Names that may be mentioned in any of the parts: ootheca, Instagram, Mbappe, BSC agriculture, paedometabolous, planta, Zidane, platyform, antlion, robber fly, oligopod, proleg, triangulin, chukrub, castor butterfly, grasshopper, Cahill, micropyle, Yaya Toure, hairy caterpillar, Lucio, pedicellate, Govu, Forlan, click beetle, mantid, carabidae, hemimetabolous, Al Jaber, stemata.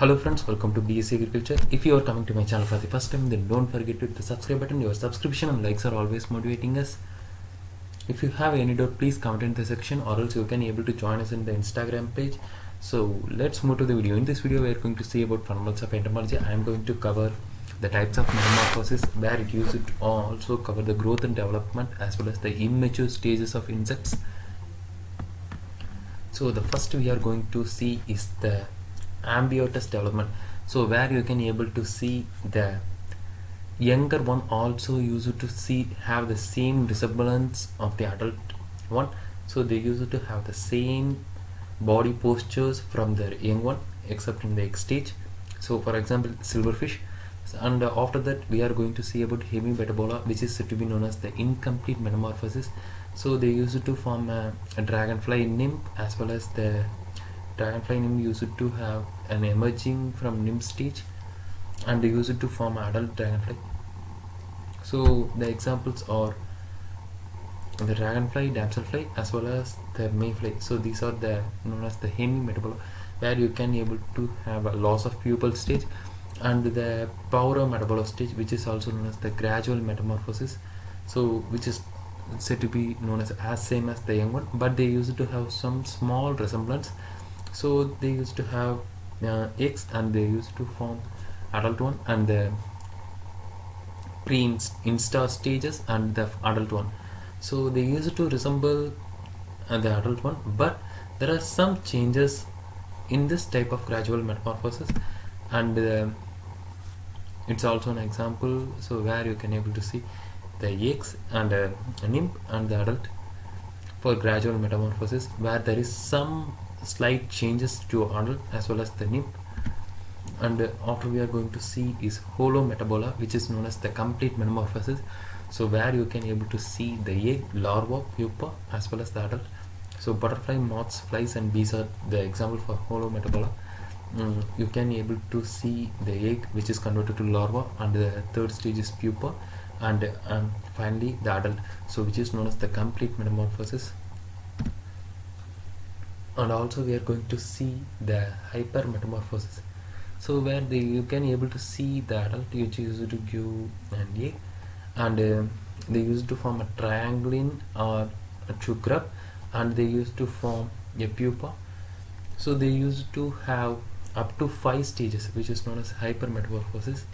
Hello friends, welcome to BSC agriculture. If you are coming to my channel for the first time, then don't forget to hit the subscribe button. Your subscription and likes are always motivating us. If you have any doubt, please comment in the section, or else you can able to join us in the Instagram page. So let's move to the video. In this video we are going to see about fundamentals of entomology. I am going to cover the types of metamorphosis, where it used to also cover the growth and development as well as the immature stages of insects. So the first we are going to see is the ambiotus development, so where you can able to see the younger one also used to have the same resemblance of the adult one. So they used to have the same body postures from their young one except in the egg stage. So for example, silverfish. And after that we are going to see about hemimetabolous, which is to be known as the incomplete metamorphosis. So they used to form a dragonfly nymph, as well as the dragonfly nymph used to have an emerging from nymph stage, and they used to form adult dragonfly. So the examples are the dragonfly, damselfly, as well as the mayfly. So these are the known as the hemimetabolous, where you can able to have a loss of pupil stage, and the paedometabolous stage, which is also known as the gradual metamorphosis. So which is said to be known as same as the young one, but they used to have some small resemblance. So they used to have eggs, and they used to form adult one, and the pre-instar stages and the adult one. So they used to resemble the adult one, but there are some changes in this type of gradual metamorphosis, and it's also an example. So where you can able to see the eggs and a nymph and the adult for gradual metamorphosis, where there is some slight changes to adult as well as the nymph. And after we are going to see is holometabola, which is known as the complete metamorphosis. So where you can able to see the egg, larva, pupa, as well as the adult. So butterfly, moths, flies and bees are the example for holometabola. You can able to see the egg, which is converted to larva, and the third stage is pupa, and finally the adult, so which is known as the complete metamorphosis. And also we are going to see the hypermetamorphosis, so where you can able to see the adult, which used to give an egg, and they used to form a triangulin or a chukrub, and they used to form a pupa. So they used to have up to 5 stages, which is known as hypermetamorphosis.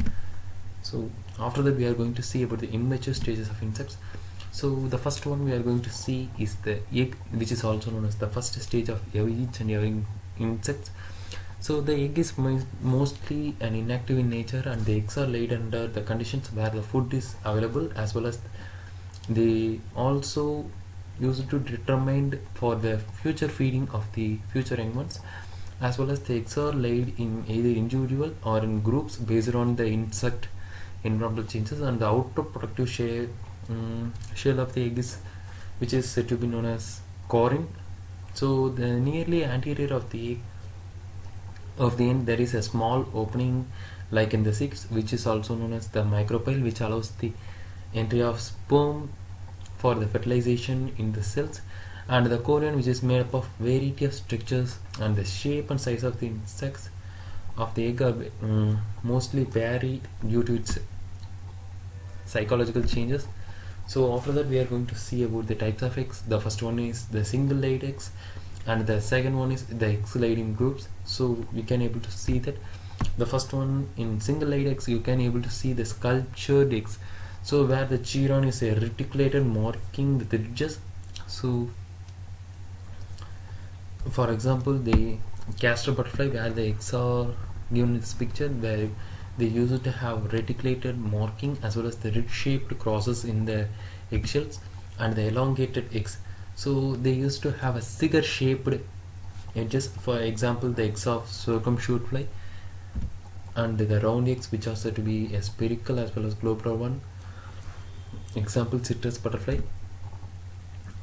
So after that we are going to see about the immature stages of insects. So the first one we are going to see is the egg, which is also known as the first stage of each and every insect. So the egg is mostly an inactive in nature, and the eggs are laid under the conditions where the food is available, as well as they also used to determine for the future feeding of the future young ones, as well as the eggs are laid in either individual or in groups based on the insect environmental changes. And the outer protective shell of the egg is, which is said to be known as corin. So the nearly anterior of the egg of the end there is a small opening like in the six, which is also known as the micropyle, which allows the entry of sperm for the fertilization in the cells. And the corin, which is made up of variety of structures, and the shape and size of the insects of the egg are mostly varied due to its psychological changes. So after that we are going to see about the types of eggs. The first one is the single laid eggs, and the second one is the eggs laid in groups. So we can able to see that the first one in single laid eggs, you can able to see the sculptured eggs, so where the chiron is a reticulated marking with ridges. So for example, the castor butterfly, where the eggs are given in this picture, where they used to have reticulated marking as well as the ridge shaped crosses in the eggshells, and the elongated eggs. So they used to have a cigar shaped edges, for example the eggs of circumshoot fly, and the round eggs, which are said to be a spherical as well as globular one, example citrus butterfly.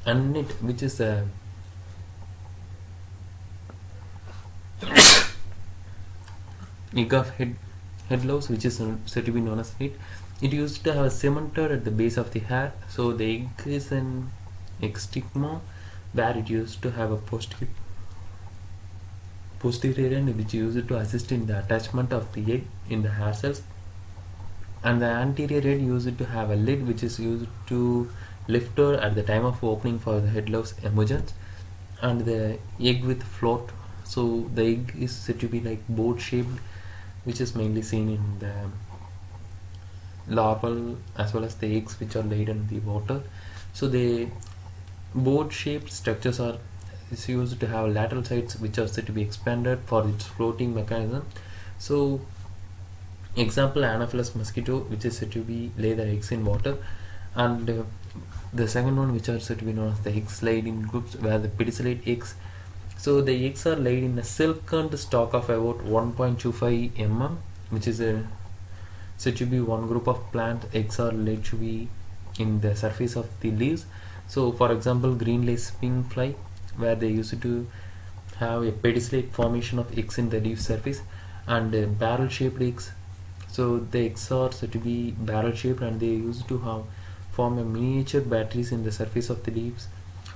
And it, which is a egg of Headlouse, which is said to be known as it. It used to have a cemented at the base of the hair. So the egg is an egg stigma, where it used to have a posterior posterior end which is used to assist in the attachment of the egg in the hair cells, and the anterior end used to have a lid which is used to lift or at the time of opening for the headlouse emergence, and the egg with float. So the egg is said to be like boat shaped, which is mainly seen in the larval as well as the eggs which are laid in the water. So the boat shaped structures are is used to have lateral sides which are said to be expanded for its floating mechanism. So example, Anopheles mosquito, which is said to be lay their eggs in water, and the second one which are said to be known as the eggs laid in groups where the pedicellate eggs. So the eggs are laid in a silken stalk of about 1.25 mm, which is said to be one group of plant. Eggs are laid to be in the surface of the leaves. So for example, green lacing fly, where they used to have a pedicellate formation of eggs in the leaf surface, and barrel shaped eggs. So the eggs are said to be barrel shaped, and they used to have form a miniature batteries in the surface of the leaves,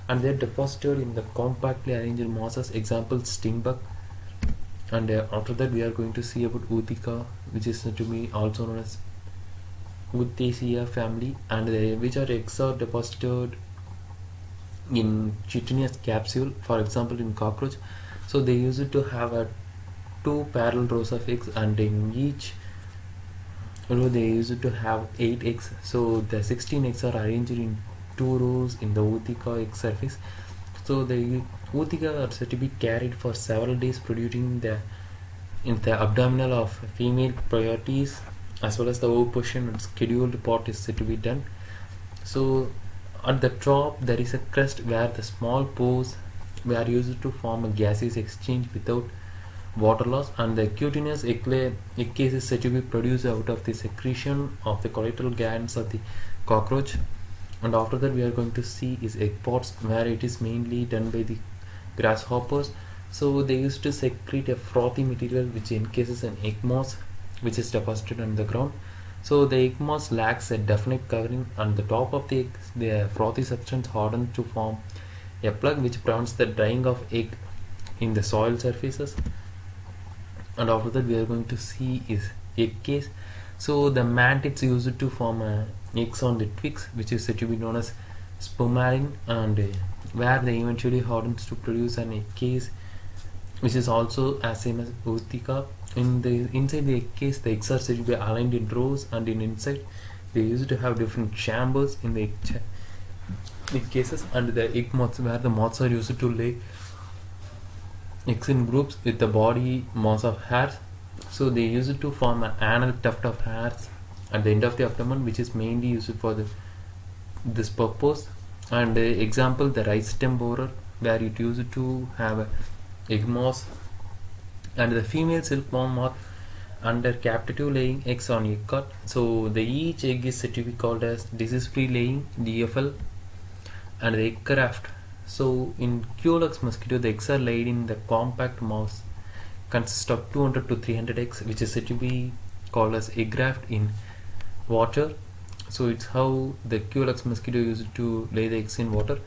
and they are deposited in the compactly arranged mosses, example stingbuck. And after that we are going to see about ootheca, which is said to be also known as ootheca family, and which are eggs are deposited in chitinous capsule, for example in cockroach. So they use it to have a two parallel rows of eggs, and in each row they use it to have 8 eggs. So the 16 eggs are arranged in 2 rows in the ootheca egg surface. So the ootheca are said to be carried for several days, producing the in the abdominal of female priories as well as the oviposition and scheduled pot is said to be done. So at the top there is a crest where the small pores were used to form a gaseous exchange without water loss, and the cutinous egg case is said to be produced out of the secretion of the collateral glands of the cockroach. And after that we are going to see is egg pods, where it is mainly done by the grasshoppers. So they used to secrete a frothy material which encases an egg moss which is deposited on the ground. So the egg moss lacks a definite covering, and the top of the egg, the frothy substance hardens to form a plug which prevents the drying of egg in the soil surfaces. And after that we are going to see is egg case. So the mantids use it to form eggs on the twigs, which is said to be known as spermarine, and where they eventually hardens to produce an egg case, which is also as same as ootheca. In the inside the egg case, the eggs are said to be aligned in rows, and in inside they used to have different chambers in the egg cases, and the egg moths, where the moths are used to lay eggs in groups with the body mass of hairs. So they use it to form an anal tuft of hairs at the end of the abdomen, which is mainly used for this purpose. And example, the rice stem borer, where it used to have a egg moss. And the female silkworm moth under captive laying eggs on egg cart. So the each egg is said to be called as disease free laying DFL and the egg craft. So in Culex mosquito, the eggs are laid in the compact moss, consists of 200 to 300 eggs, which is said to be called as egg craft in water. So it's how the Culex mosquito used to lay the eggs in water.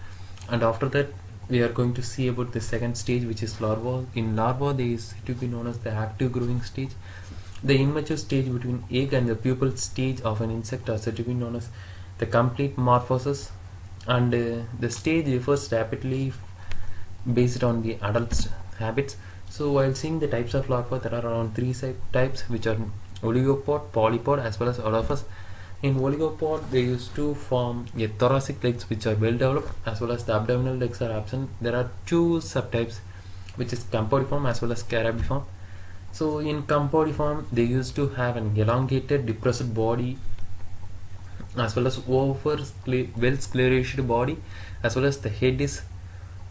And after that we are going to see about the second stage, which is larva. In larva, they is said to be known as the active growing stage. The immature stage between egg and the pupal stage of an insect are said to be known as the complete morphosis, and the stage differs rapidly based on the adult's habits. So while seeing the types of larva, there are around 3 types, which are oligopod, polypod as well as adapus. In oligopod, they used to form a thoracic legs which are well developed, as well as the abdominal legs are absent. There are 2 subtypes, which is campodeiform as well as carabiform. So in campodeiform, they used to have an elongated depressed body, as well as over well sclerosed body, as well as the head is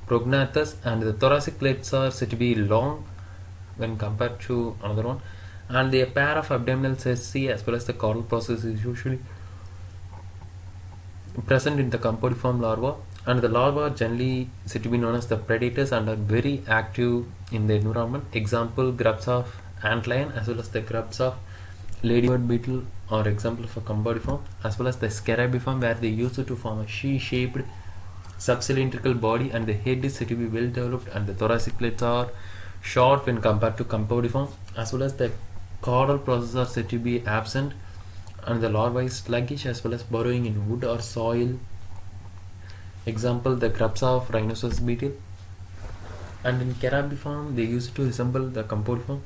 prognathous, and the thoracic legs are said to be long when compared to another one. And a pair of abdominal cerci as well as the caudal process is usually present in the campodeiform larva, and the larva are generally said to be known as the predators and are very active in the environment. Example, grubs of antlion as well as the grubs of ladybird beetle are example for campodeiform, as well as the carabiform, where they use it to form a she-shaped subcylindrical body, and the head is said to be well developed, and the thoracic plates are short when compared to campodeiform, as well as the caudal processes are said to be absent, and the larvae is sluggish as well as burrowing in wood or soil. Example, the grubs of rhinoceros beetle. And in carabiform, they used to resemble the campodeiform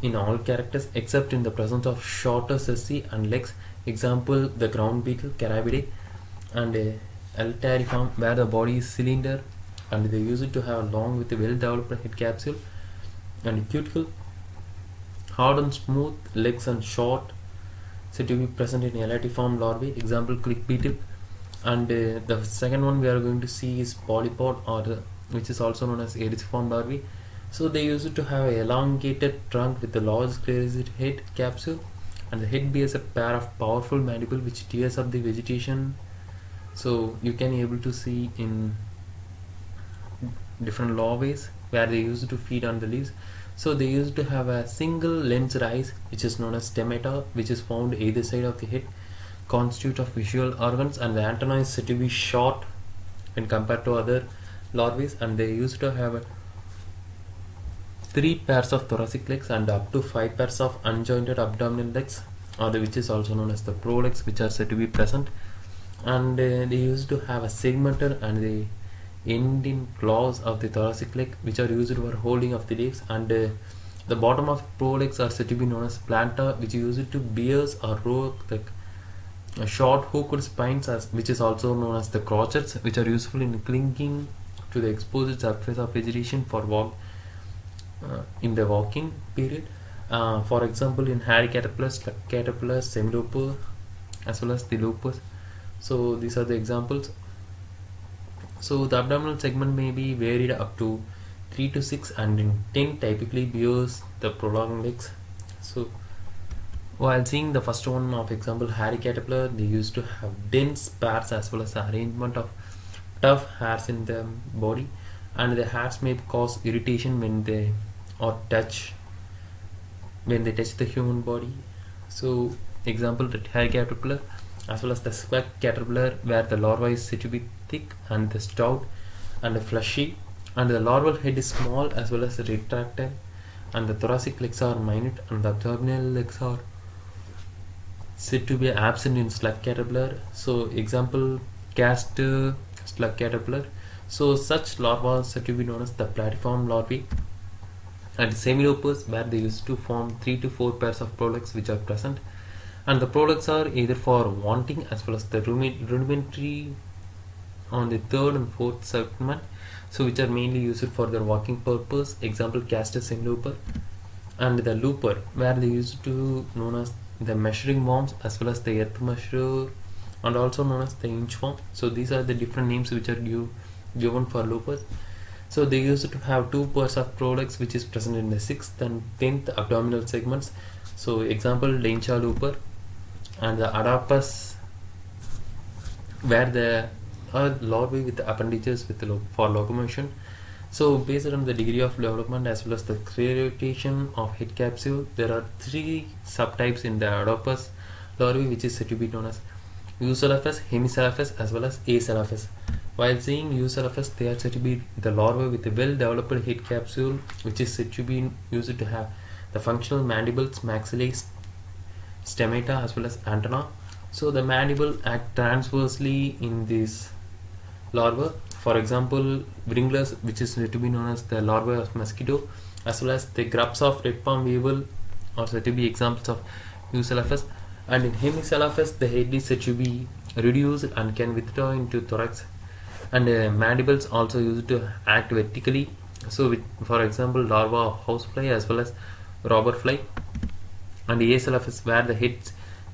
in all characters except in the presence of shorter sessi and legs. Example, the ground beetle, carabidae, and altariform, where the body is cylinder and they use it to have long with a well-developed head capsule and cuticle, hard and smooth legs and short, said to be present in elatiform larvae. Example, click beetle. And the second one we are going to see is polypod, or which is also known as eriziform larvae. So they use it to have an elongated trunk with a large sclerosed head capsule, and the head bears a pair of powerful mandibles which tears up the vegetation. So you can be able to see in different larvae where they use it to feed on the leaves. So they used to have a single lensed eyes, which is known as stemata, which is found either side of the head, constitute of visual organs, and the antenna is said to be short when compared to other larvae, and they used to have 3 pairs of thoracic legs and up to 5 pairs of unjointed abdominal legs, or which is also known as the prolegs, which are said to be present. And they used to have a segmental and the end in claws of the thoracic leg, which are used for holding of the leaves. And the bottom of prolegs are said to be known as planta, which is used to bears or row the short hooked spines, which is also known as the crotchets, which are useful in clinging to the exposed surface of vegetation for walk in the walking period. For example, in hairy caterpillar, slug caterpillar, semiloper, as well as the lopers. So these are the examples. So the abdominal segment may be varied up to 3 to 6, and in 10 typically bears the prolonged legs. So while seeing the first one of example hairy caterpillar, they used to have dense pairs as well as arrangement of tough hairs in the body, and the hairs may cause irritation when they touch the human body. So example, the hairy caterpillar, as well as the slug caterpillar, where the larva is said to be thick and the stout and the fleshy, and the larval head is small as well as retractile, and the thoracic legs are minute, and the abdominal legs are said to be absent in slug caterpillar. So example, castor slug caterpillar. So such larvae are said to be known as the platyform larvae. And semilopers, where they used to form 3 to 4 pairs of prolegs, which are present, and the prolegs are either for wanting as well as the rudimentary on the 3rd and 4th segment, so which are mainly used for their walking purpose. Example, castor semiloper. And the looper, where they used to known as the measuring worms, as well as the earth measurer, and also known as the inchworm. So these are the different names which are given for loopers. So they used to have 2 pairs of prolegs, which is present in the 6th and 10th abdominal segments. So example, dencha looper. And the adapus, where the larvae with the appendages for locomotion. So based on the degree of development as well as the sclerotation of head capsule, there are 3 subtypes in the adapus larvae, which is said to be known as eucellaphus, hemicellaphus, as well as acellaphus. While seeing eucellaphus, they are said to be the larvae with a well-developed head capsule, which is said to be used to have the functional mandibles, maxillae, stomata, as well as antenna. So the mandible act transversely in this larva. For example, wringlers, which is said to be known as the larvae of mosquito, as well as the grubs of red palm weevil, are said to be examples of eucellaphus. And in hemicellaphus, the head is said to be reduced and can withdraw into thorax, and mandibles also used to act vertically. So for example, larva of housefly as well as robber fly. And the acellaphus, where the head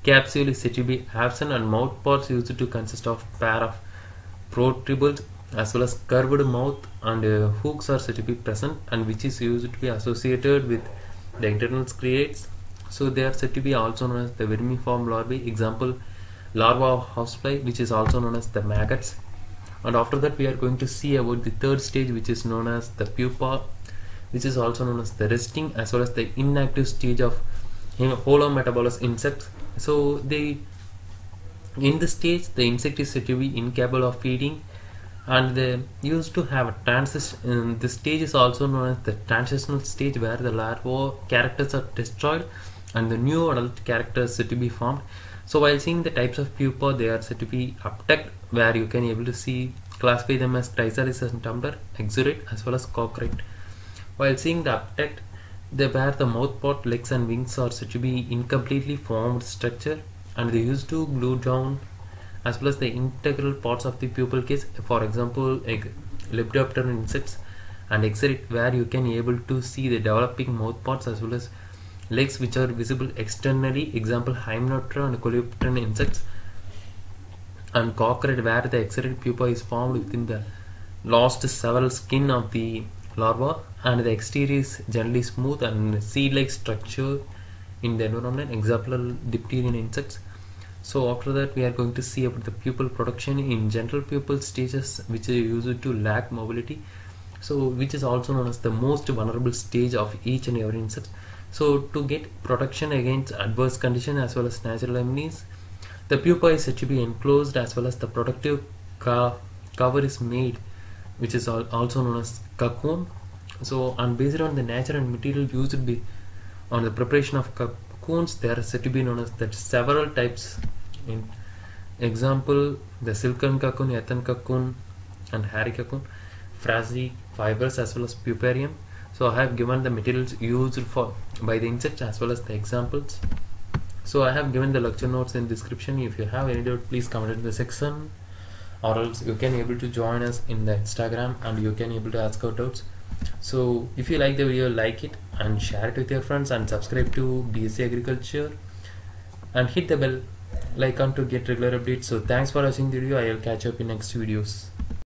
capsule is said to be absent, and mouth parts used to consist of pair of protuberance as well as curved mouth, and hooks are said to be present, and which is used to be associated with the internal sclerates. So they are said to be also known as the vermiform larvae. Example, larva of housefly, which is also known as the maggots. And after that, we are going to see about the 3rd stage, which is known as the pupa, which is also known as the resting as well as the inactive stage of holometabolous insects. So in this stage, the insect is said to be incapable of feeding, and they used to have a transition. This stage is also known as the transitional stage, where the larval characters are destroyed and the new adult characters to be formed. So while seeing the types of pupa, they are said to be uptacked, where you can able to see classify them as chrysalis and tumbler, exurite as well as cockroach. While seeing the uptacked, they wear the mouthpart, legs and wings are said to be incompletely formed structure, and they used to glue down as well as the integral parts of the pupal case, for example lepidopteran insects and exurite, where you can able to see the developing mouth parts as well as legs which are visible externally, example hymenoptera and coleopteran insects. And cockroach, where the exurite pupa is formed within the last several skin of the larva, and the exterior is generally smooth and seed-like structure in the environment, example dipteran insects. So after that we are going to see about the pupil production in general pupil stages, which are used to lack mobility, so which is also known as the most vulnerable stage of each and every insect. So to get protection against adverse conditions as well as natural enemies, the pupa is said to be enclosed as well as the protective cover is made, which is also known as cocoon. So and based on the nature and material used on the preparation of cocoons, they are said to be known as that several types. In example, the silken cocoon, ethern cocoon and hairy cocoon, frizzy fibers as well as puparium. So I have given the materials used for by the insects as well as the examples. So I have given the lecture notes in description. If you have any doubt, please comment in the section, or else you can able to join us in the Instagram and you can able to ask our doubts. So if you like the video, like it and share it with your friends, and subscribe to BSC Agriculture and hit the bell icon to get regular updates. So thanks for watching the video. I will catch up in next videos.